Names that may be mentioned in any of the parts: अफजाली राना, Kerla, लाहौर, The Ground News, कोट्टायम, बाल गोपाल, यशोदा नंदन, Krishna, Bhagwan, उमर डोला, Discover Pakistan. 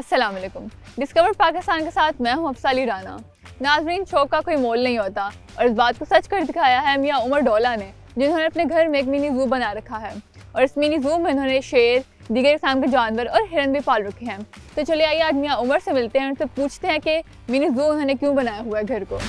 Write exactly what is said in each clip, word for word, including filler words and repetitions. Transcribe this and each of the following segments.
अस्सलाम वालेकुम। डिस्कवर पाकिस्तान के साथ मैं हूं अफजाली राना। नाजरीन, शौक का कोई मोल नहीं होता और इस बात को सच कर दिखाया है मियां उमर डोला ने, जिन्होंने अपने घर में एक मिनी जू बना रखा है और इस मिनी जू में उन्होंने शेर, दीगर किस्म के जानवर और हिरन भी पाल रखे हैं। तो चलिए आइए आज मियां उमर से मिलते हैं, उनसे पूछते हैं कि मिनी जू उन्होंने क्यों बनाया हुआ है घर को।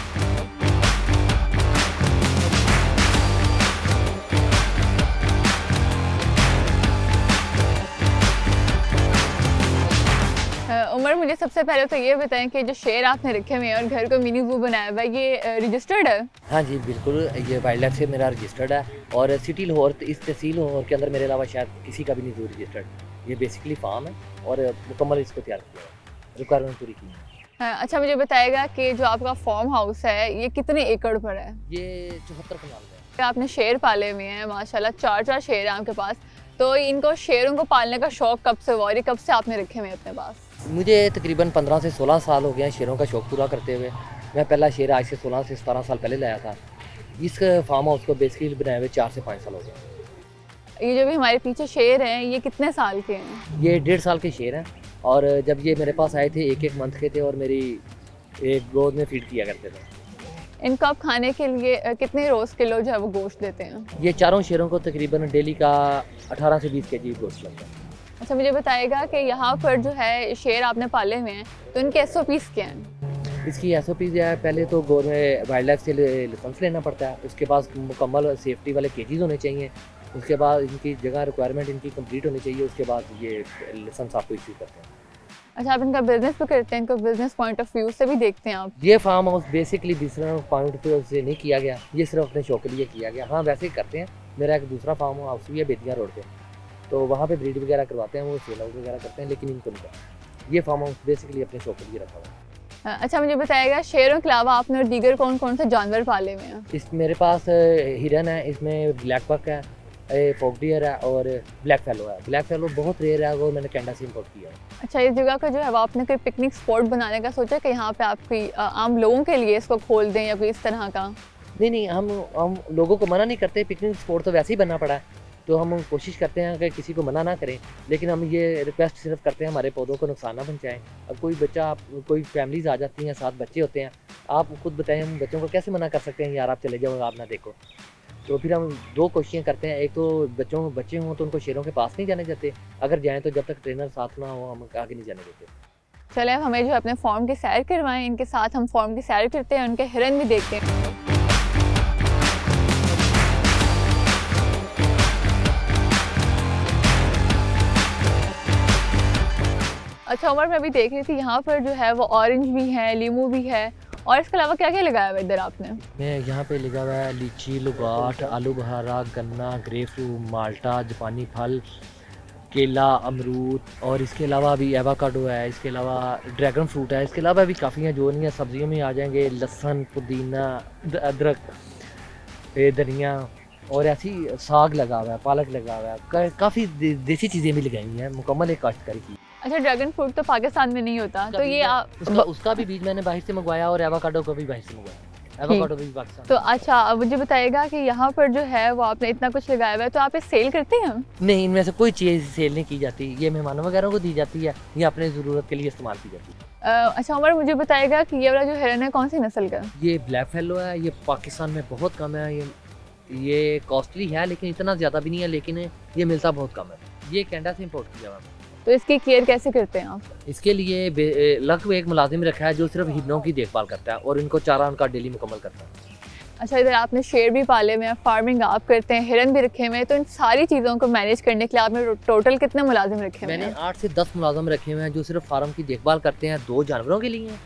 उमर, मुझे सबसे पहले तो ये बताएं कि जो शेर आपने रखे हुए हैं और घर को मिनी जू बनाया हुआ है, ये रजिस्टर्ड है? हाँ जी बिल्कुल, ये वाइल्ड लाइफ से मेरा रजिस्टर्ड है और सिटी लाहौर, इस तहसील लाहौर के अंदर मेरे अलावा शायद किसी का भी नहीं जू रजिस्टर्ड। ये बेसिकली फार्म है और मुकम्मल इसको तैयार किया है, रिक्वायरमेंट पूरी की है। हाँ, अच्छा मुझे बताएगा कि जो आपका फार्म हाउस है ये कितने एकड़ पर है? ये चौहत्तर कनाल है। आपने शेर पाले हुए हैं, माशाल्लाह चार चार शेर हैं आपके पास, तो इनको शेरों को पालने का शौक कब से हुआ और ये कब से आपने रखे हुए हैं अपने पास? मुझे तकरीबन पंद्रह से सोलह साल हो गए हैं शेरों का शौक़ पूरा करते हुए। मैं पहला शेर आज से सोलह से सतारह साल पहले लाया था। इस फार्म हाउस को बेसिकली बनाए हुए चार से पाँच साल हो गए। ये जो भी हमारे पीछे शेर हैं ये कितने साल के हैं? ये डेढ़ साल के शेर हैं और जब ये मेरे पास आए थे एक एक मंथ के थे और मेरी एक गोद में फीड किया करते थे। इनको आप खाने के लिए कितने रोज़ किलो जो है वो गोश्त देते हैं? ये चारों शेरों को तकरीबन डेली का अठारह से बीस के जी गोश्त लगता है। अच्छा मुझे बताएगा कि यहाँ पर जो है शेर आपने पाले हुए हैं तो इनके एस ओ पीस क्या हैं? इसकी एस ओ पीस जो है, पहले तो गोद में वाइल्ड लाइफ से लाइसेंस लेना पड़ता है, उसके बाद मुकम्मल सेफ्टी वाले केजेस होने चाहिए, उसके बाद इनकी जगह रिक्वायरमेंट इनकी कंप्लीट होनी चाहिए, उसके बाद ये लाइसेंस आपको इशू करते हैं। अच्छा आप इनका बिजनेस भी करते हैं, इनको बिजनेस पॉइंट ऑफ व्यू से भी देखते हैं आप? ये farm house basically business point of view से नहीं किया गया, ये सिर्फ अपने शौक के लिए किया गया। हाँ वैसे करते हैं, मेरा एक दूसरा फार्म हाउस भी है बेदिया रोड पर, तो वहाँ पे ब्रीड वगैरह करवाते हैं, वो सेल आउट वगैरह करते हैं, लेकिन इनको नहीं। ये फार्म हाउस बेसिकली अपने शौक के लिए रखा हुआ है। अच्छा मुझे बताएगा शेरों के अलावा आपने और दीगर कौन कौन से जानवर पाले हुए हैं? इस मेरे पास हिरन है, इसमें ब्लैक बक है, फॉक्स डियर है और ब्लैक फैलो है। ब्लैक फैलो बहुत रेयर है, वो मैंने कनाडा से इम्पोर्ट किया है। अच्छा इस जगह का जो है आपने कोई पिकनिक स्पॉट बनाने का सोचा कि यहाँ पे आपकी आम लोगों के लिए इसको खोल दें या कोई इस तरह का? नहीं नहीं, हम हम लोगों को मना नहीं करते, पिकनिक स्पॉट तो वैसे ही बनना पड़ा है, तो हम कोशिश करते हैं कि किसी को मना ना करें, लेकिन हम ये रिक्वेस्ट सिर्फ करते हैं हमारे पौधों को नुकसान ना पहुँचाएँ। अब कोई बच्चा आप कोई फैमिलीज आ जाती हैं, साथ बच्चे होते हैं, आप खुद बताएं हम बच्चों को कैसे मना कर सकते हैं यार आप चले जाओ आप ना देखो। तो फिर हम दो कोशिशें करते हैं, एक तो बच्चों बच्चे हों तो उनको शेरों के पास नहीं जाने देते, अगर जाएँ तो जब तक ट्रेनर साथ ना हो हम आगे नहीं जाने देते। चले अब हमें जो अपने फॉर्म की सैर करवाएँ, इनके साथ हम फॉर्म की सैर करते हैं, उनके हिरन भी देखते हैं। अच्छा उमर, मैं अभी देख रही थी यहाँ पर जो है वो ऑरेंज भी है, लीमू भी है, और इसके अलावा क्या क्या लगाया हुआ है इधर आपने? मैं यहाँ पे लगा हुआ है लीची, लुगाठ, आलू बुहारा, गन्ना, ग्रेपफ्रूट, माल्टा, जापानी फल, केला, अमरूद, और इसके अलावा अभी एवाकाडो है, इसके अलावा ड्रैगन फ्रूट है, इसके अलावा अभी काफ़ी हैं जो नहीं है। सब्जियों में आ जाएंगे लहसुन, पुदीना, अदरक, धनिया, और ऐसी साग लगा हुआ है, पालक लगा हुआ है, काफ़ी देसी चीज़ें भी लगाई हुई हैं, मुकम्मल एक काश्तकारी की। अच्छा ड्रैगन फ्रूट तो पाकिस्तान में नहीं होता, तो ये आप उसका, उसका भी बीज मैंने बाहर से मंगवाया और एवोकाडो का भी बाहर से मंगवाया, एवोकाडो भी पाकिस्तान। तो अच्छा अब मुझे बताएगा कि यहाँ पर जो है वो आपने इतना कुछ लगाया हुआ है, तो आप ये सेल करते हैं? नहीं, इनमें से कोई चीज़ सेल नहीं की जाती, ये मेहमानों वगैरह को दी जाती है या अपने ज़रूरत के लिए इस्तेमाल की जाती है। अच्छा उमर, मुझे बताएगा कि ये वाला जो हिरन है कौन सी नस्ल का? ये ब्लैक फैलो है, ये पाकिस्तान में बहुत कम है, ये ये कॉस्टली है लेकिन इतना ज़्यादा भी नहीं है, लेकिन ये मिलता बहुत कम है, ये कनाडा से इम्पोर्ट किया हुआ। तो इसकी केयर कैसे करते हैं आप? इसके लिए लक में एक मुलाजिम रखा है जो सिर्फ हिरनों की देखभाल करता है और इनको चारा उनका डेली मुकम्मल करता है। अच्छा इधर आपने शेर भी पाले हुए हैं, फार्मिंग आप करते हैं, हिरन भी रखे हुए हैं, तो इन सारी चीज़ों को मैनेज करने के लिए आपने टोटल कितने मुलाजिम रखे हुए हैं? मैंने आठ से दस मुलाजिम रखे हुए हैं जो सिर्फ फार्म की देखभाल करते हैं, दो जानवरों के लिए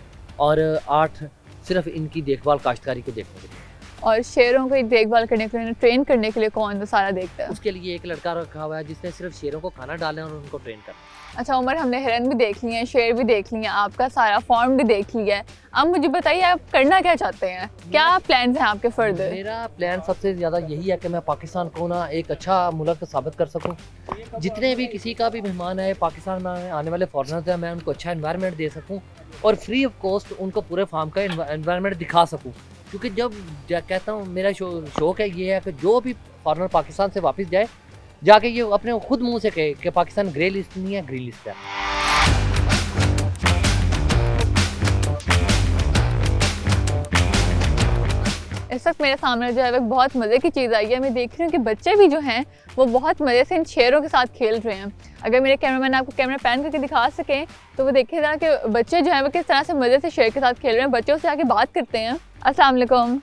और आठ सिर्फ इनकी देखभाल काश्तकारी को देखने के लिए। और शेरों को देखभाल करने के लिए, ट्रेन करने के लिए कौन सारा देखता है? उसके लिए एक लड़का रखा हुआ है जिसने सिर्फ शेरों को खाना डाला और उनको ट्रेन करना। अच्छा उमर, हमने हिरन भी देख लिए हैं, शेर भी देख लिए हैं, आपका सारा फॉर्म भी देख लिया है, अब मुझे बताइए आप करना क्या चाहते हैं, क्या प्लान हैं आपके फर्दर? मेरा प्लान सबसे ज़्यादा यही है कि मैं पाकिस्तान को ना एक अच्छा मुल्क साबित कर सकूँ। जितने भी किसी का भी मेहमान है पाकिस्तान में आने वाले फॉरनर्स हैं, मैं उनको अच्छा एनवायरनमेंट दे सकूँ और फ्री ऑफ कॉस्ट उनको पूरे फार्म का एनवायरनमेंट दिखा सकूँ, क्योंकि जब कहता हूँ मेरा शौ, शौक है ये है कि जो भी फॉरनर पाकिस्तान से वापस जाए जाके ये अपने खुद मुंह से कहे कि पाकिस्तान ग्रे लिस्ट नहीं है, ग्रीन लिस्ट है। इस वक्त मेरे सामने जो है वह बहुत मज़े की चीज़ आई है। मैं देख रही हूँ कि बच्चे भी जो हैं वो बहुत मज़े से इन शेरों के साथ खेल रहे हैं। अगर मेरे कैमरामैन आपको कैमरा पैन करके दिखा सकें तो वो देखिए ज़रा कि बच्चे जो हैं वो किस तरह से मज़े से शेर के साथ खेल रहे हैं। बच्चों से आके बात करते हैं। अस्सलाम वालेकुम।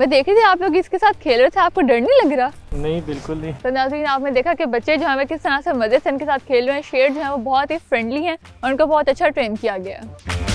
मैं देख रही थी आप लोग इसके साथ खेल रहे थे, आपको डर नहीं लग रहा? नहीं, बिल्कुल नहीं। तो नाज़रीन आपने देखा कि बच्चे जो है किस तरह से मज़े से इनके साथ खेल रहे हैं। शेर जो है वो बहुत ही फ्रेंडली हैं और उनको बहुत अच्छा ट्रेन किया गया है।